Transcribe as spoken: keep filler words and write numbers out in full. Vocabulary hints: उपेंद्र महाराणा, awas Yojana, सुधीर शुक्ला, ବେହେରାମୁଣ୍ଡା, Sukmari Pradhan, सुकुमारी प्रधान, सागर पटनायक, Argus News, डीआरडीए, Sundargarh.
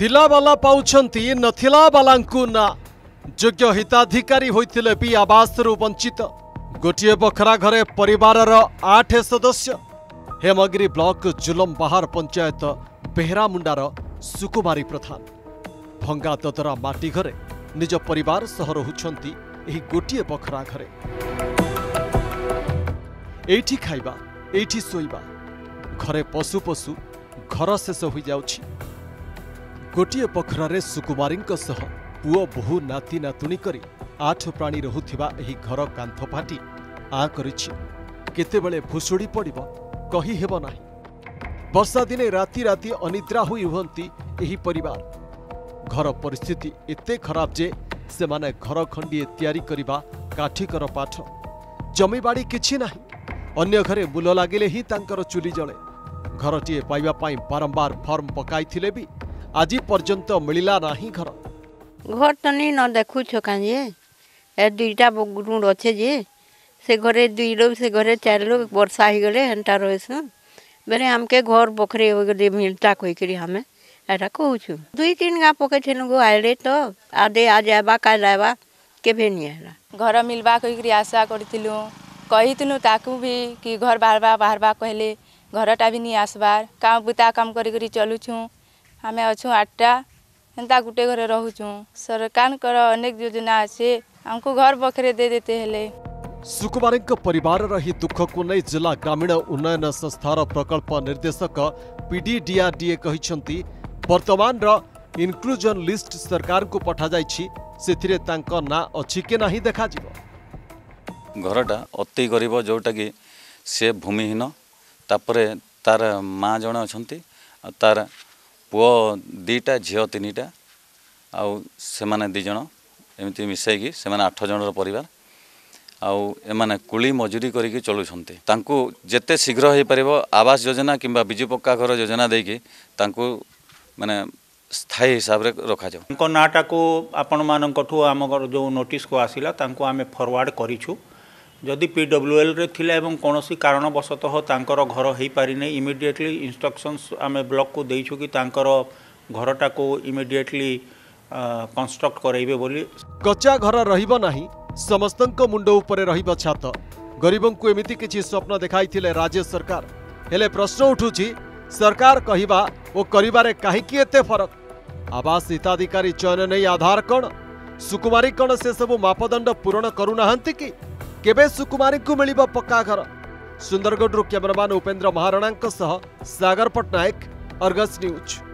थिलावाला पाउछन्ति नथिलावालांकु ना। योग्य हिताधिकारी होइतिले भी आवास रु वंचित। गोटे बखरा घरे परिवारर आठ सदस्य। हेमगिरी ब्लॉक जुलम बाहार पंचायत बेहरामुंडार सुकुमारी प्रधान भंगा ददरा माटी घरे निज परिवार सह रहुछन्ति। एही गोटे बखरा घरे एठी खाइबा एठी सोइबा घरे पशु पशु घर शेष हो जाउछि। गोटे पखरारे सुकुमारी पुओ बहु नाती नातुणी करी आठ प्राणी रहुथिबा एही घर कांथ फाटी आ करिछि। केतेबेले भुसुड़ी पड़िबो कहि हेबो नाही। वर्षा दिने राति राति अनिद्रा होई हुंती एही परिवार। घर परिस्थिति एते खराब जे सेमाने घर खंडिए तयारी करिबा काठीकर पाठ। जमीबाड़ी किछि नाही। अन्य घरे मूल लागिले ही तांकर चुली जळे। घरटीए पाइबा पई बारंबार फॉर्म पकाइथिले भी आज पर्यंत मिलला नाही। घर घर तो नहीं न देखु छो कांजे दुईटा गुण अच्छे जे से घरे दुई लोग से घरे चार लोग वर्षा हो गले हंटा रहे बेले हमके घर बखरे हो गले मिलता कोई करी हमें एटा कहू छु। दुई तीन गा पके छन गो आइले तो आदे आ जाबा का लाबा के भी नहीं हला। घर मिलबा कोई करी आशा करथिलु कहितनु ताकू भी कि घर बारबा बारबा कहले घरटा भी नहीं आसबार। काम बुता काम करी करी चलु छु। हमें अच्छु आठटा एंता गुटे घरे रहूचू। सरकार कर अनेक योजना अच्छे हमको घर बखरे दे देते हेले। सुकुमारी परिवार रही दुख को नहीं जिला ग्रामीण उन्नयन संस्थार प्रकल्प निर्देशक पीडी डीआरडीए कहिसंती वर्तमान रो इनक्लूजन लिस्ट सरकार को पठा जाइछि। सेथिरे तांको ना अछि के नाही देखा जीव। घरटा अति गरीब जोटा कि से भूमिहीन तापरे तार मां जण अछंती तार पुओ दीटा झील तीन आने दीज एमती मिसैकी से आठ जन परिवार आने कूली मजूरी करके चलुंत। जिते शीघ्र हो पार आवास योजना कि बिजु पक्का घर योजना देकी माने स्थायी हिसाब से रखा जाऊ। नाटा को आपण मान आम जो नोटिस को आसला आम फरवर्ड करूँ। जदि पी डब्ल्यू एल रे थिला एवं कोनोसी कारणवशतः तांकर घर हो पारि नै इमिडिएटली इंस्ट्रक्शंस आमे ब्लॉक को देइछु कि तांकर घरटा को इमिडिएटली कंस्ट्रक्ट करैबे बोली। कच्चा घर रहिबो नाही समस्तक मुंड उपरे रहिबो छात। गरीबन को एमिति किछि स्वप्न देखाइथिले राज्य सरकार। हेले प्रश्न उठुछि सरकार कहिबा ओ करिबारे काहेकि एते फरक। आवास हिताधिकारी चयन नै आधार कोन सुकुमारी कोन से सब मापदंड पूर्ण करू नाहंती कि केबे सुकुमारी को मिलिबा पक्का घर। सुंदरगढ़ रो कैमरामैन उपेंद्र महाराणा सह सागर पटनायक, अर्गस न्यूज।